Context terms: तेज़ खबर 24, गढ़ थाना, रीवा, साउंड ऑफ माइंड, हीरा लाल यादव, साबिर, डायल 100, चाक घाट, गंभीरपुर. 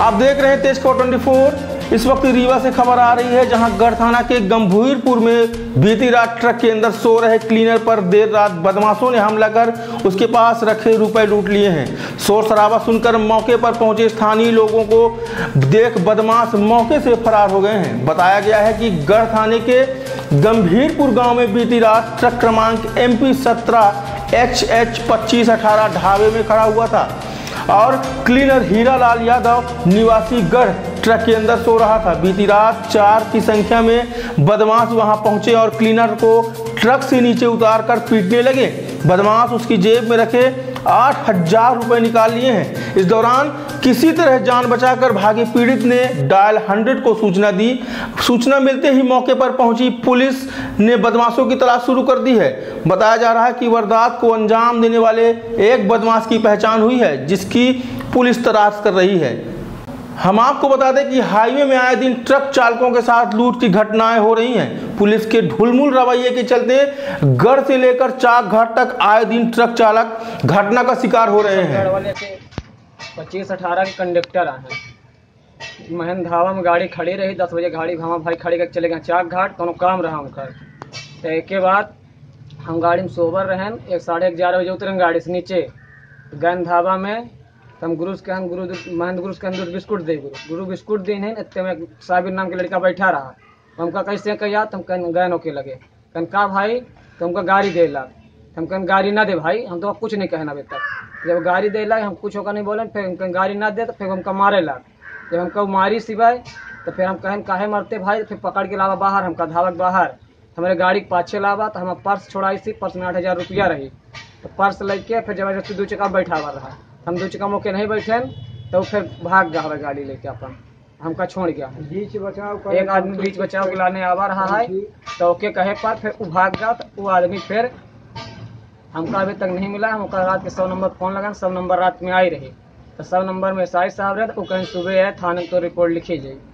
आप देख रहे हैं तेज़ खबर 24। इस वक्त रीवा से खबर आ रही है, जहां गढ़ थाना के गंभीरपुर में बीती रात ट्रक के अंदर सो रहे क्लीनर पर देर रात बदमाशों ने हमला कर उसके पास रखे रुपए लूट लिए हैं। शोर शराबा सुनकर मौके पर पहुंचे स्थानीय लोगों को देख बदमाश मौके से फरार हो गए हैं। बताया गया है कि गढ़ थाने के गंभीरपुर गाँव में बीती रात ट्रक क्रमांक MP 17HH 2518 ढाबे में खड़ा हुआ था और क्लीनर हीरा लाल यादव निवासी गढ़ ट्रक के अंदर सो रहा था। बीती रात 4 की संख्या में बदमाश वहां पहुंचे और क्लीनर को ट्रक से नीचे उतारकर पीटने लगे। बदमाश उसकी जेब में रखे 8,000 रुपये निकाल लिए हैं। इस दौरान किसी तरह जान बचाकर भागे पीड़ित ने डायल 100 को सूचना दी। सूचना मिलते ही मौके पर पहुंची पुलिस ने बदमाशों की तलाश शुरू कर दी है। बताया जा रहा है कि वारदात को अंजाम देने वाले एक बदमाश की पहचान हुई है, जिसकी पुलिस तलाश कर रही है। हम आपको बता दें कि हाईवे में आए दिन ट्रक चालकों के साथ लूट की घटनाएं हो रही हैं। पुलिस के ढुलमुल रवैये के चलते गढ़ से लेकर चाक घाट तक आए दिन ट्रक चालक घटना का शिकार हो रहे हैं। 25-18 के कंडक्टर आए, महेंदाबा में गाड़ी खड़ी रही। 10 बजे गाड़ी हम भाई खड़ी करके चले गए चाक घाट, तो काम रहा उनका। एक के बाद हम गाड़ी में सोबर रहें, 11:30 बजे उतरें गाड़ी से नीचे गंधावा में। हम गुरुस के हम गुरु महंद गुरुस के अंदर बिस्कुट दे गुरु बिस्कुट दी है। इतने में साबिर नाम का लड़का बैठा रहा, हमका कैसे कहिया, तुम कहीं गए नौके लगे। कन का भाई तुमका गाड़ी दे ला, हम कहीं गाड़ी ना दे भाई, हम तो कुछ नहीं कहना अभी तक। जब गाड़ी दे ला हम कुछ होकर नहीं बोले, फिर हम गाड़ी ना दे तो फिर हमका मारे ला। जब हमको मारी सिवाय तो फिर हम कहें काहे मारते भाई, फिर पकड़ के लावा बाहर, हमका धावा बाहर हमारे गाड़ी के पाछे लावा। तो हम पर्स छोड़ाई सी, पर्स में 8,000 रुपया रही। तो पर्स लेके फिर जब दो चक्का बैठा हुआ रहा, हम 2 चक्का मौके नहीं बैठे तो फिर भाग गया गाड़ी लेके, अपन हमका छोड़ गया। बीच बचाव एक आदमी बीच बचाव के लाने आवा रहा है, तो ओके कहे पर फिर वो भाग गया। तो वो आदमी फिर हमका अभी तक नहीं मिला। हमका रात के 100 नंबर फोन लगा, 100 नंबर रात में आई रही। तो 100 नंबर में SI साहब रहे, तो कहीं सुबह है थाने को रिपोर्ट लिखी जाए।